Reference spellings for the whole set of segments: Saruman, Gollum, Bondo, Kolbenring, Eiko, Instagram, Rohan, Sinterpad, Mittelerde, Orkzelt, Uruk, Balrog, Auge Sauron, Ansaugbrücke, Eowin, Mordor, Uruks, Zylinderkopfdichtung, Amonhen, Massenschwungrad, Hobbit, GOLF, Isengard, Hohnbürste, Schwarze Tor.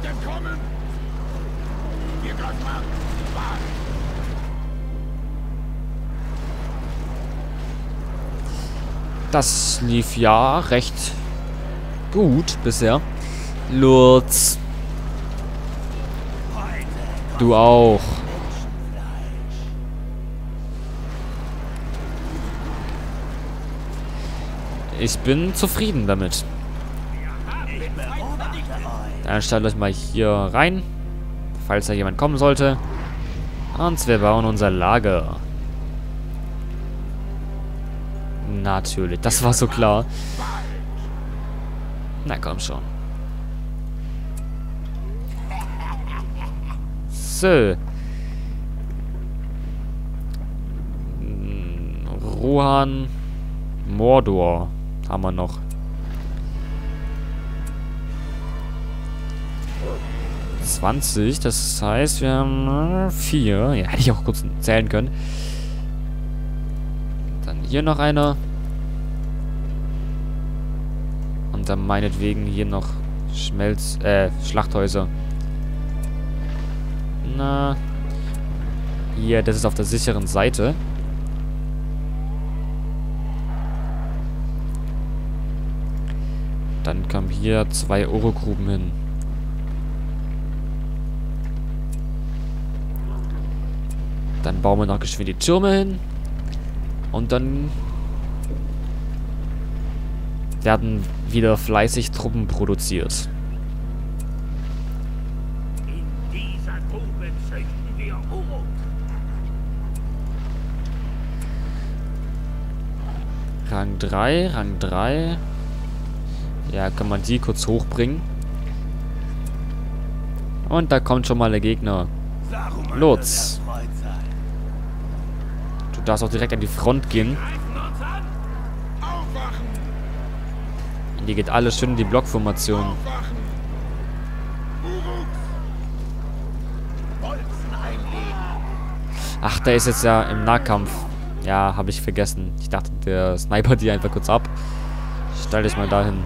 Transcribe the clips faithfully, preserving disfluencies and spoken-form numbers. nicht entkommen! Ihr greift mal! Das lief ja recht gut bisher. Lurz. Du auch. Ich bin zufrieden damit. Dann stellt euch mal hier rein, falls da jemand kommen sollte. Und wir bauen unser Lager. Natürlich, das war so klar. Na komm schon. So. Rohan, Mordor haben wir noch. zwanzig, das heißt, wir haben vier. Ja, hätte ich auch kurz zählen können. Dann hier noch einer. Und dann meinetwegen hier noch Schmelz, äh, Schlachthäuser. Na. Hier, das ist auf der sicheren Seite. Dann kamen hier zwei Urukgruben hin. Dann bauen wir noch geschwind die Türme hin. Und dann werden wieder fleißig Truppen produziert. In dieser Grube züchten wir Uruk. Rang drei, Rang drei. Ja, kann man die kurz hochbringen. Und da kommt schon mal der Gegner. Lutz. Du darfst auch direkt an die Front gehen. Die geht alles schön in die Blockformation. Ach, der ist jetzt ja im Nahkampf. Ja, habe ich vergessen. Ich dachte, der Sniper die einfach kurz ab. Stell dich mal dahin.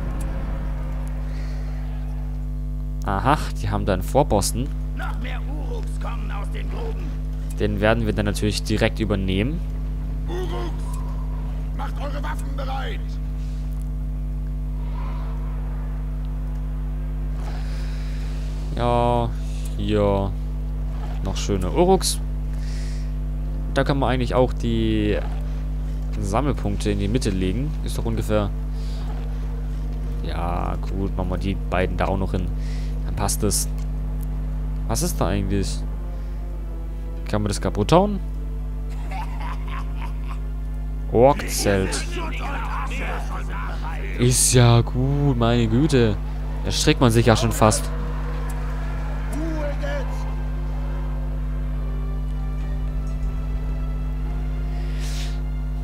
Aha, die haben da einen Vorposten. Noch mehr Uruks kommen aus den Gruben. Den werden wir dann natürlich direkt übernehmen. Uruks, macht eure Waffen bereit. Ja, hier noch schöne Uruks. Da kann man eigentlich auch die Sammelpunkte in die Mitte legen. Ist doch ungefähr... Ja, gut, machen wir die beiden da auch noch hin. Dann passt es. Was ist da eigentlich? Kann man das kaputt hauen? Orkzelt. Ist ja gut, meine Güte. Da streckt man sich ja schon fast.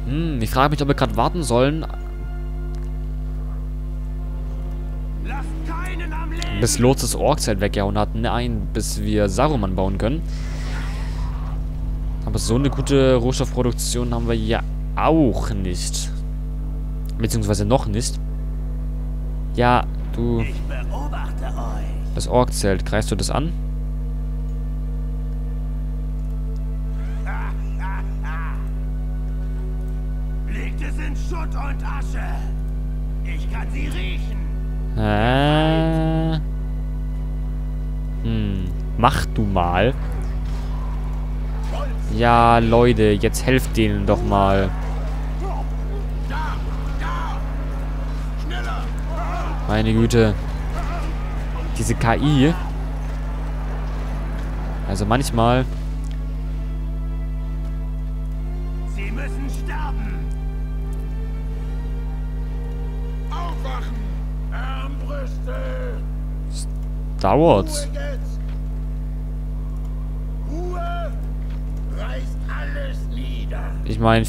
Hm, ich frage mich, ob wir gerade warten sollen. Bis Lurz das Orkzelt weggehauen hat. Nein, bis wir Saruman bauen können. Aber so eine gute Rohstoffproduktion haben wir ja auch nicht. Beziehungsweise noch nicht. Ja, du... Ich beobachte euch. Das Orkzelt, greifst du das an? Legt es in Schutt und Asche. Ich kann sie riechen. Äh... Hm, mach du mal. Ja, Leute, jetzt helft denen doch mal. Meine Güte. Diese K I. Also manchmal. Sie müssen sterben. Aufwachen. Armbrüste. Dauert's. Ich meine,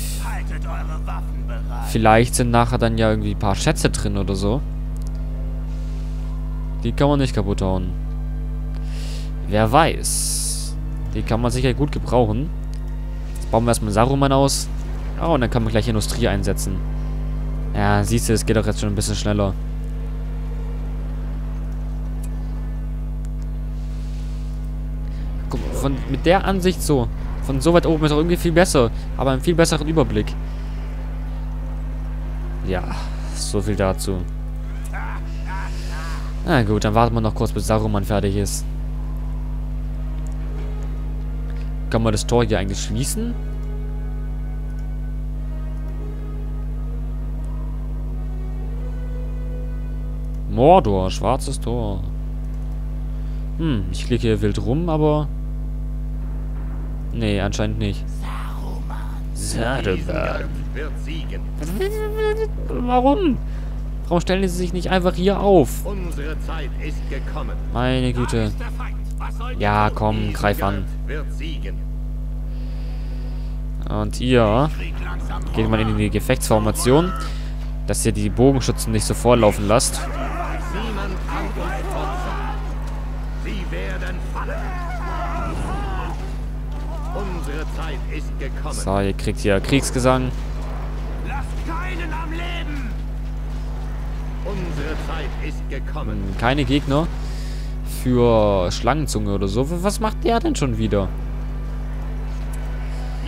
vielleicht sind nachher dann ja irgendwie ein paar Schätze drin oder so. Die kann man nicht kaputt hauen. Wer weiß. Die kann man sicher gut gebrauchen. Jetzt bauen wir erstmal Saruman aus. Oh, und dann kann man gleich Industrie einsetzen. Ja, siehst du, es geht doch jetzt schon ein bisschen schneller. von, mit der Ansicht so. Von so weit oben ist auch irgendwie viel besser. Aber einen viel besseren Überblick. Ja, so viel dazu. Na gut, dann warten wir noch kurz, bis Saruman fertig ist. Kann man das Tor hier eigentlich schließen? Mordor, schwarzes Tor. Hm, ich klicke hier wild rum, aber... Nee, anscheinend nicht. Saruman. Saruman. Warum? Warum stellen sie sich nicht einfach hier auf? Unsere Zeit ist gekommen. Meine Güte. Ja, komm, greif an. Und ihr geht mal in die Gefechtsformation, dass ihr die Bogenschützen nicht so vorlaufen lasst. So, ihr kriegt hier Kriegsgesang. Keine Gegner für Schlangenzunge oder so. Was macht der denn schon wieder?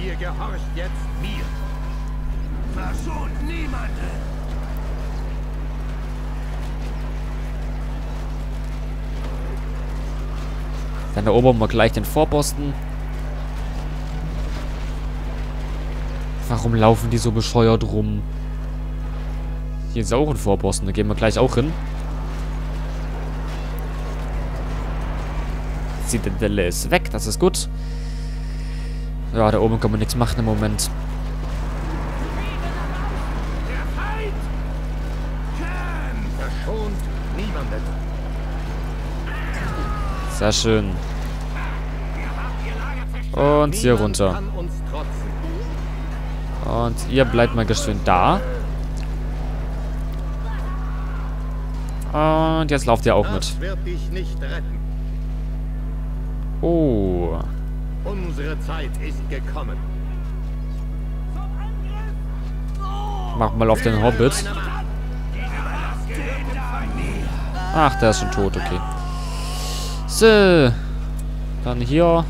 Ihr gehorcht jetzt mir. Verschont niemanden. Dann erobern wir gleich den Vorposten. Warum laufen die so bescheuert rum? Hier ist auch ein Vorposten, da gehen wir gleich auch hin. Zitadelle ist weg, das ist gut. Ja, da oben kann man nichts machen im Moment. Sehr schön. Und hier runter. Und ihr bleibt mal geschwind da. Und jetzt lauft ihr auch mit. Oh. Unsere Zeit ist gekommen. Mach mal auf den Hobbit. Ach, der ist schon tot, okay. So. Dann hier.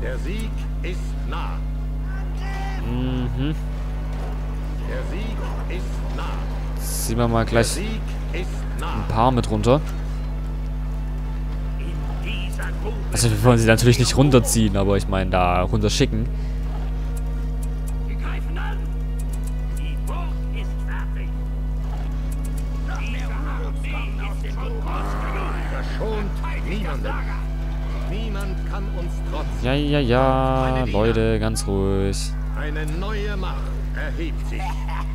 Der Sieg ist nah. Mhm. Der Sieg ist nah. Ziehen wir mal gleich ein paar mit runter. Also wir wollen sie natürlich nicht runterziehen, aber ich meine da runterschicken. Ja, ja, ja, Leute, ganz ruhig. Eine neue Macht erhebt sich.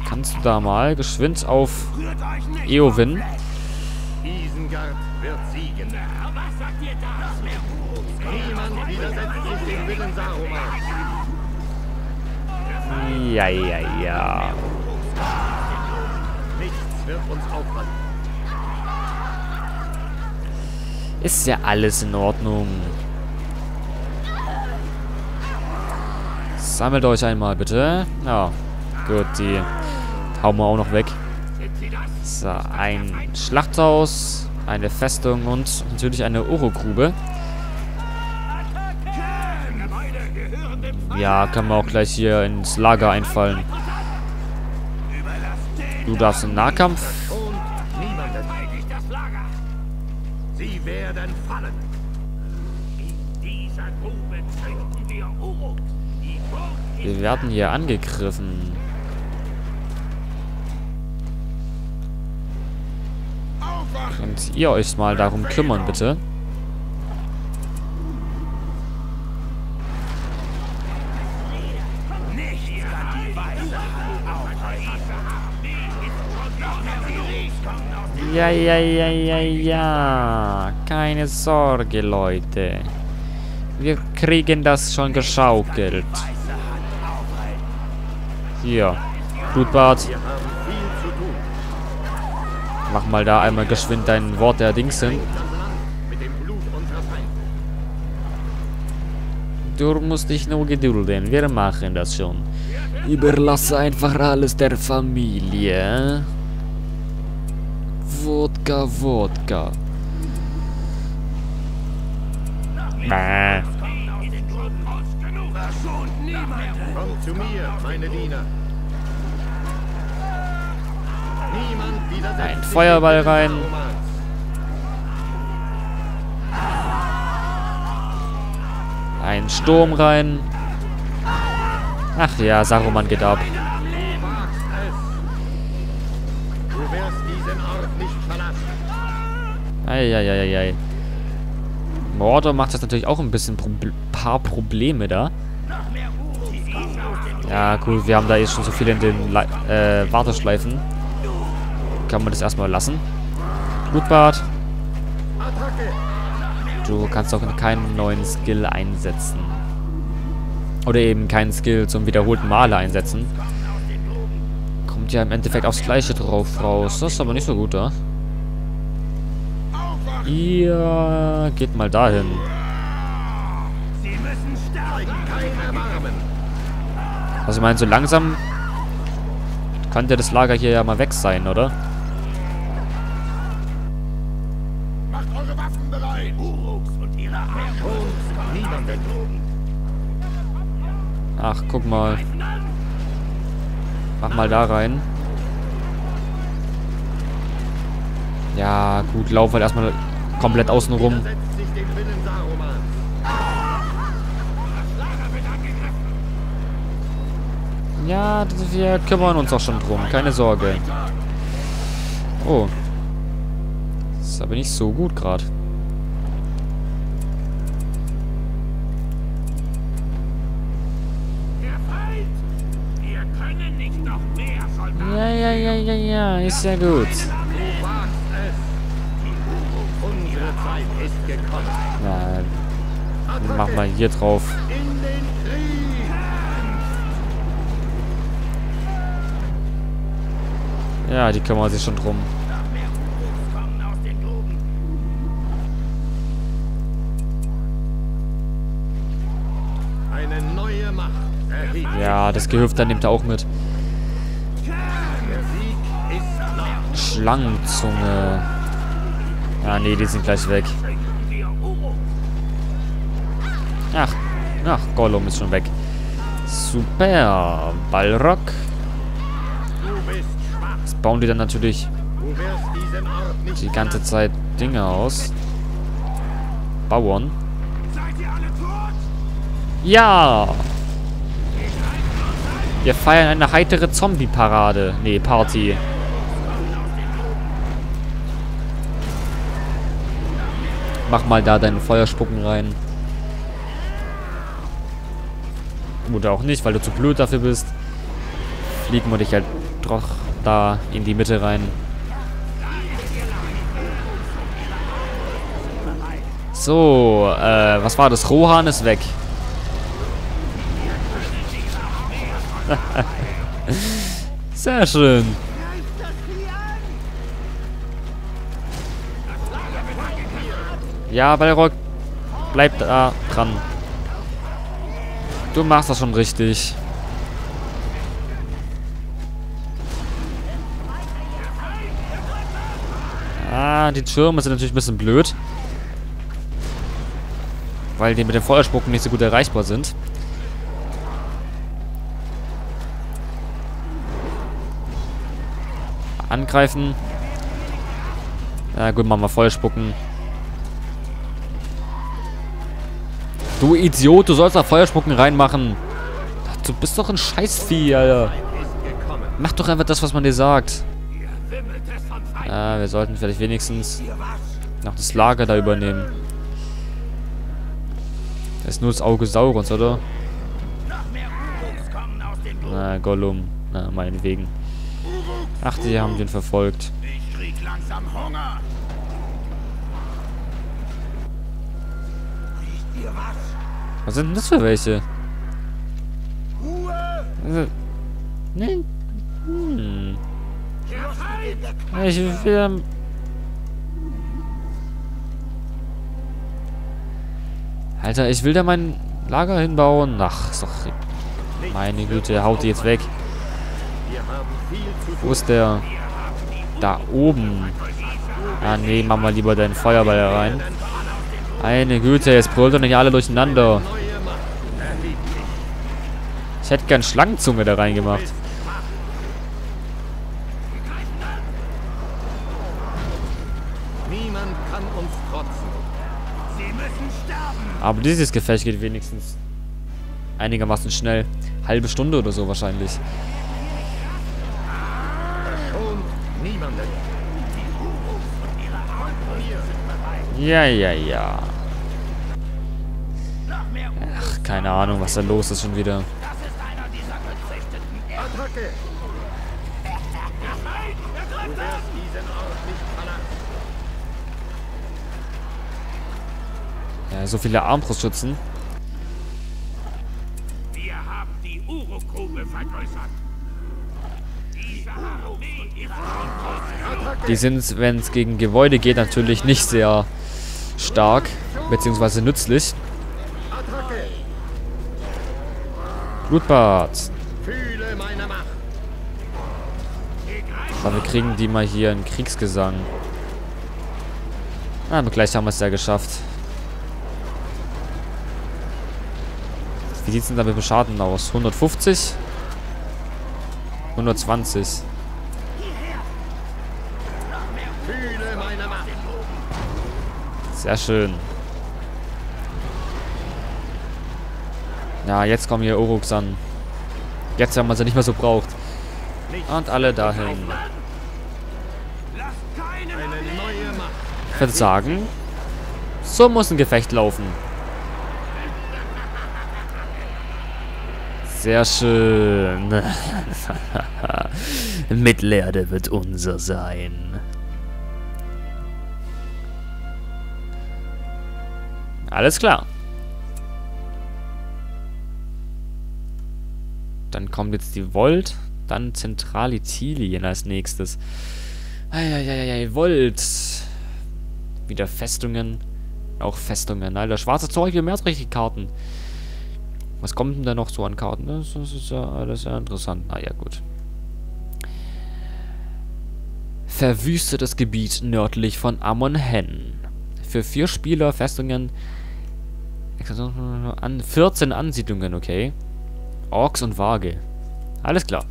Kannst du da mal geschwind auf Eowin? Isengard wird siegen. Was sagt ihr da? Niemand widersetzt sich dem Willen Sarumans. Ja, ja, ja. Nichts wird uns aufhalten. Ist ja alles in Ordnung. Sammelt euch einmal, bitte. Ja, gut, die hauen wir auch noch weg. So, ein Schlachthaus, eine Festung und natürlich eine Urukgrube. Ja, können wir auch gleich hier ins Lager einfallen. Du darfst im Nahkampf. Sie werden fallen. In dieser Grube töten wir Uruks. Wir werden hier angegriffen. Könnt ihr euch mal darum kümmern, bitte? Ja, ja, ja, ja, ja. Keine Sorge, Leute. Wir kriegen das schon geschaukelt. Hier, Blutbad. Mach mal da einmal geschwind dein Wort der Dings hin. Du musst dich nur gedulden, wir machen das schon. Überlasse einfach alles der Familie. Wodka, Wodka. Mäh. Kommt zu mir, meine Diener. Ein Feuerball rein. Ein Sturm rein. Ach ja, Saruman geht ab. Eieieiei. Mordor macht das natürlich auch ein bisschen Probl- paar Probleme da. Ja gut, wir haben da jetzt schon so viel in den Le äh, Warteschleifen. Kann man das erstmal lassen. Blutbad. Du kannst auch keinen neuen Skill einsetzen. Oder eben keinen Skill zum wiederholten Male einsetzen. Kommt ja im Endeffekt aufs Gleiche drauf raus. Das ist aber nicht so gut, da. Ihr geht mal dahin. Also ich meine, so langsam könnte das Lager hier ja mal weg sein, oder? Macht eure Waffen bereit! Uruks und ihre Armee! Niemanden! Ach, guck mal. Mach mal da rein. Ja, gut, laufen wir erstmal komplett außen rum. Ja, wir kümmern uns auch schon drum, keine Sorge. Oh. Das ist aber nicht so gut gerade. Ja, ja, ja, ja, ja, ist ja gut. Na, mach mal hier drauf. Ja, die kümmern sich schon drum. Ja, das Gehöfter nimmt er auch mit. Schlangenzunge. Ah, nee, die sind gleich weg. Ach, ach, Gollum ist schon weg. Super, Balrog. Das bauen die dann natürlich die ganze Zeit Dinge aus. Bauern. Ja! Wir feiern eine heitere Zombie-Parade. Nee, Party. Mach mal da deinen Feuerspucken rein. Oder auch nicht, weil du zu blöd dafür bist. Fliegen wir dich halt doch da in die Mitte rein. So, äh, was war das? Rohan ist weg. Sehr schön. Ja, Balrog, bleib da dran. Du machst das schon richtig. Ah, die Türme sind natürlich ein bisschen blöd. Weil die mit den Feuerspucken nicht so gut erreichbar sind. Angreifen. Na gut, machen wir Feuerspucken. Du Idiot, du sollst da Feuerspucken reinmachen. Ach, du bist doch ein Scheißvieh, Alter. Mach doch einfach das, was man dir sagt. Ja, wir sollten vielleicht wenigstens noch das Lager da übernehmen. Das ist nur das Auge Saurons, oder? Na, Gollum. Na, meinetwegen. Ach, die haben den verfolgt. Ich krieg langsam Hunger. Was sind denn das für welche? Also, ne? Hm. Ich will. Alter, ich will da mein Lager hinbauen. Ach, ist doch. Meine Güte, haut die jetzt weg. Wo ist der? Da oben. Ah, nee, mach mal lieber deinen Feuerball rein. Eine Güte, jetzt brüllt doch nicht alle durcheinander. Ich hätte gern Schlangenzunge da reingemacht. Aber dieses Gefecht geht wenigstens einigermaßen schnell. Halbe Stunde oder so wahrscheinlich. Ja, ja, ja. Ach, keine Ahnung, was da los ist schon wieder. Ja, so viele Armbrustschützen. Wir haben die Uruk-Grube vergrößert. Die sind, wenn es gegen Gebäude geht, natürlich nicht sehr stark, beziehungsweise nützlich. Blutbad. Aber wir kriegen die mal hier in Kriegsgesang. Aber gleich haben wir es ja geschafft. Wie sieht es denn da mit dem Schaden aus? hundertfünfzig? hundertzwanzig. Sehr schön. Ja, jetzt kommen hier Uruks an. Jetzt, wenn man sie nicht mehr so braucht. Und alle dahin. Ich würde sagen, so muss ein Gefecht laufen. Sehr schön. Mittelerde wird unser sein. Alles klar. Dann kommt jetzt die Volt, dann Zentralitilien als nächstes. Eieiei, Volt. Wieder Festungen. Auch Festungen. Alter, Schwarze Tor, hier mehr als richtige Karten. Was kommt denn da noch so an Karten? Das, das ist ja alles sehr interessant. Na ja, gut. Verwüstetes Gebiet nördlich von Amonhen. Für vier Spieler Festungen an vierzehn Ansiedlungen, okay. Orks und Waage. Alles klar.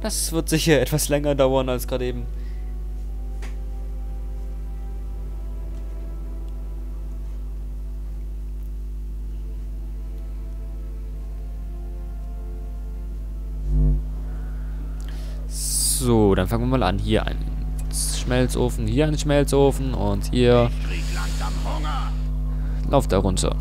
Das wird sicher etwas länger dauern als gerade eben. So, dann fangen wir mal an. Hier einen Schmelzofen, hier einen Schmelzofen und hier. Lauf da runter.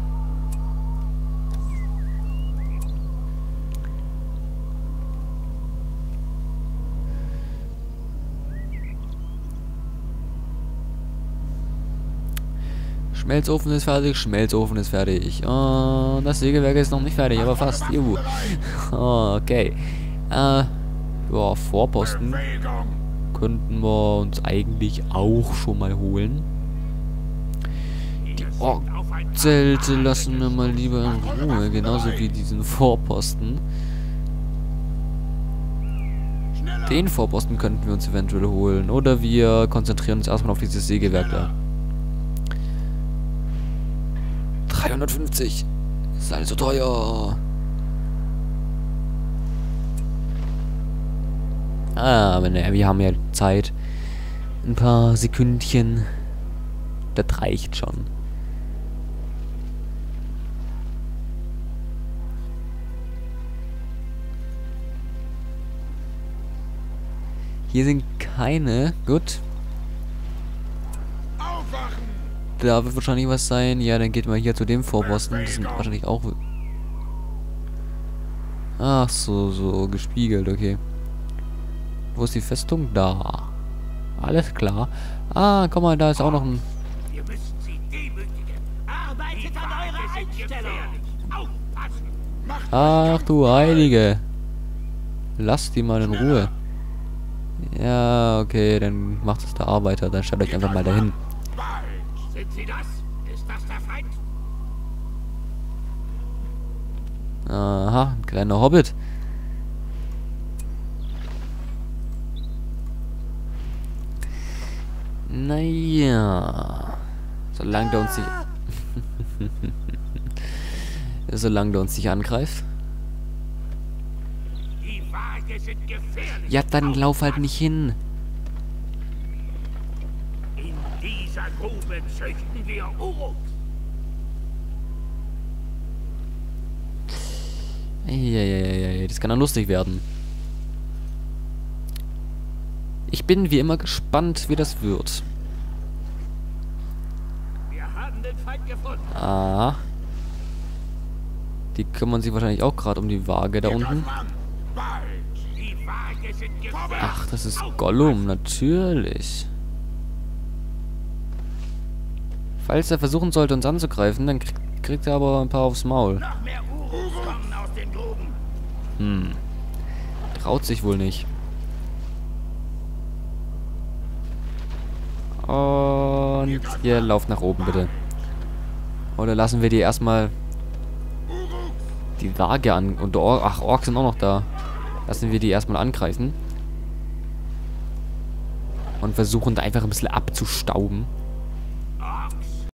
Schmelzofen ist fertig, Schmelzofen ist fertig. Oh, das Sägewerk ist noch nicht fertig, aber fast. Juhu. Okay. Äh. Ja, Vorposten könnten wir uns eigentlich auch schon mal holen. Die Orkzelte lassen wir mal lieber in Ruhe, genauso wie diesen Vorposten. Den Vorposten könnten wir uns eventuell holen. Oder wir konzentrieren uns erstmal auf dieses Sägewerk da. dreihundertfünfzig! Ist alles so teuer! Ah, aber naja, wir haben ja Zeit. Ein paar Sekündchen. Das reicht schon. Hier sind keine. Gut. Da wird wahrscheinlich was sein. Ja, dann geht mal hier zu dem Vorposten. Das sind wahrscheinlich auch... Ach so, so gespiegelt, okay. Wo ist die Festung? Da. Alles klar. Ah, guck mal, da ist auch noch ein... Ach du Heilige. Lass die mal in Ruhe. Ja, okay, dann macht es der Arbeiter. Dann stellt euch einfach mal dahin. Aha, ein kleiner Hobbit. Naja. Solange der uns nicht... Solange der uns nicht angreift. Ja, dann lauf halt nicht hin. In dieser Grube züchten wir Uruks. Eieieiei, das kann dann lustig werden. Ich bin wie immer gespannt, wie das wird. Wir haben den Feind gefunden. Ah. Die kümmern sich wahrscheinlich auch gerade um die Waage da unten. Ach, das ist Gollum, natürlich. Falls er versuchen sollte, uns anzugreifen, dann krieg kriegt er aber ein paar aufs Maul. Hm. Traut sich wohl nicht. Und ihr lauft nach oben, bitte. Oder lassen wir die erstmal die Waage an... Und Or Ach, Orks sind auch noch da. Lassen wir die erstmal angreifen. Und versuchen da einfach ein bisschen abzustauben.